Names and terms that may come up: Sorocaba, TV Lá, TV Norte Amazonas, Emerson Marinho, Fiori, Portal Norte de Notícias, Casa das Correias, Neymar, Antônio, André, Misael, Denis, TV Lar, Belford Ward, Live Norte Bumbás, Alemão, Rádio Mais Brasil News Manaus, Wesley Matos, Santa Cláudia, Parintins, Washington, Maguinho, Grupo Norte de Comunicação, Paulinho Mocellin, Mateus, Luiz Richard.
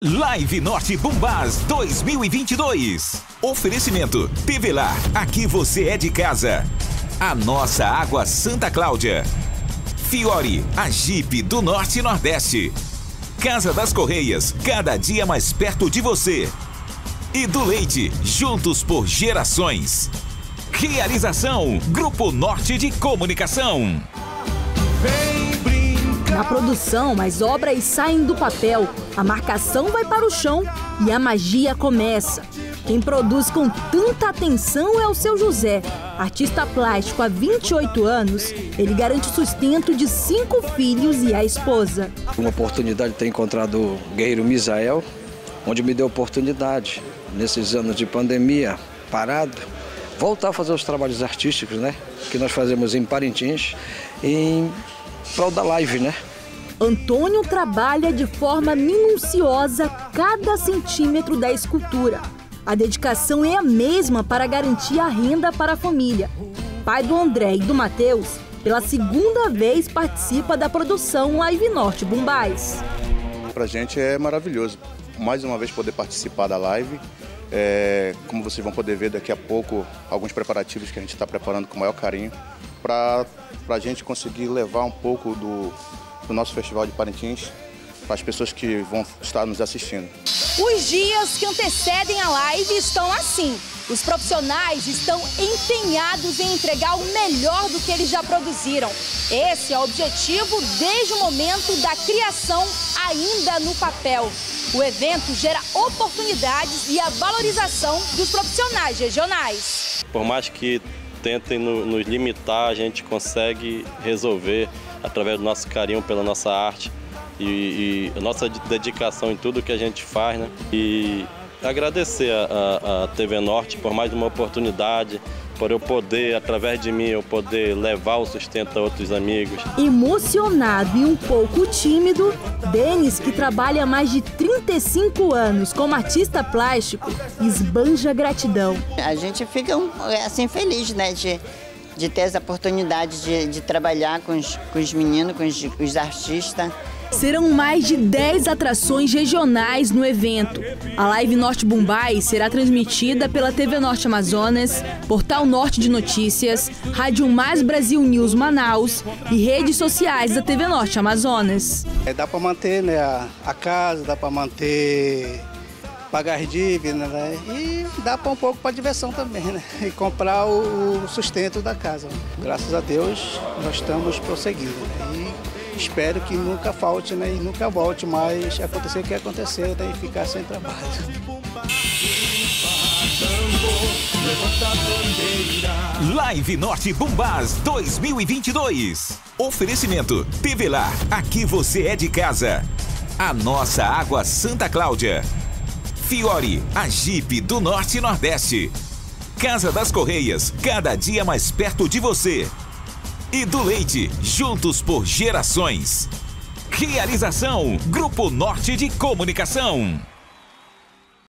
Live Norte Bumbás 2022. Oferecimento TV Lá, aqui você é de casa. A nossa água Santa Cláudia. Fiori, a Jeep do Norte e Nordeste. Casa das Correias, cada dia mais perto de você. E do leite, juntos por gerações. Realização, Grupo Norte de Comunicação. Na produção, as obras saem do papel, a marcação vai para o chão e a magia começa. Quem produz com tanta atenção é o seu José. Artista plástico há 28 anos, ele garante o sustento de 5 filhos e a esposa. Uma oportunidade de ter encontrado o guerreiro Misael, onde me deu oportunidade, nesses anos de pandemia, parado, voltar a fazer os trabalhos artísticos, né? Que nós fazemos em Parintins, em prol da live, né? Antônio trabalha de forma minuciosa cada centímetro da escultura. A dedicação é a mesma para garantir a renda para a família. Pai do André e do Mateus, pela segunda vez participa da produção Live Norte Bumbás. Pra gente é maravilhoso, mais uma vez poder participar da live. Como vocês vão poder ver daqui a pouco, alguns preparativos que a gente está preparando com o maior carinho para a gente conseguir levar um pouco do nosso Festival de Parintins para as pessoas que vão estar nos assistindo. Os dias que antecedem a live estão assim. Os profissionais estão empenhados em entregar o melhor do que eles já produziram. Esse é o objetivo desde o momento da criação ainda no papel. O evento gera oportunidades e a valorização dos profissionais regionais. Por mais que tentem nos limitar, a gente consegue resolver através do nosso carinho pela nossa arte e a nossa dedicação em tudo que a gente faz, né? E agradecer a TV Norte por mais uma oportunidade, por eu poder, através de mim, eu poder levar o sustento a outros amigos. Emocionado e um pouco tímido, Denis, que trabalha há mais de 35 anos como artista plástico, esbanja gratidão. A gente fica assim feliz, né, de ter essa oportunidade de trabalhar com os meninos, com os artistas. Serão mais de 10 atrações regionais no evento. A Live Norte Bumbás será transmitida pela TV Norte Amazonas, Portal Norte de Notícias, Rádio Mais Brasil News Manaus e redes sociais da TV Norte Amazonas. Dá para manter, né, a casa, dá para manter, pagar dívidas, né, e dá para um pouco para diversão também, né, e comprar o sustento da casa. Graças a Deus nós estamos prosseguindo, né, e espero que nunca falte, né, e nunca volte, mas acontecer o que acontecer, daí ficar sem trabalho. Live Norte Bumbás 2022. Oferecimento TV Lar, aqui você é de casa. A nossa água Santa Cláudia. Fiori, a Jeep do Norte e Nordeste. Casa das Correias, cada dia mais perto de você. E do leite, juntos por gerações. Realização, Grupo Norte de Comunicação.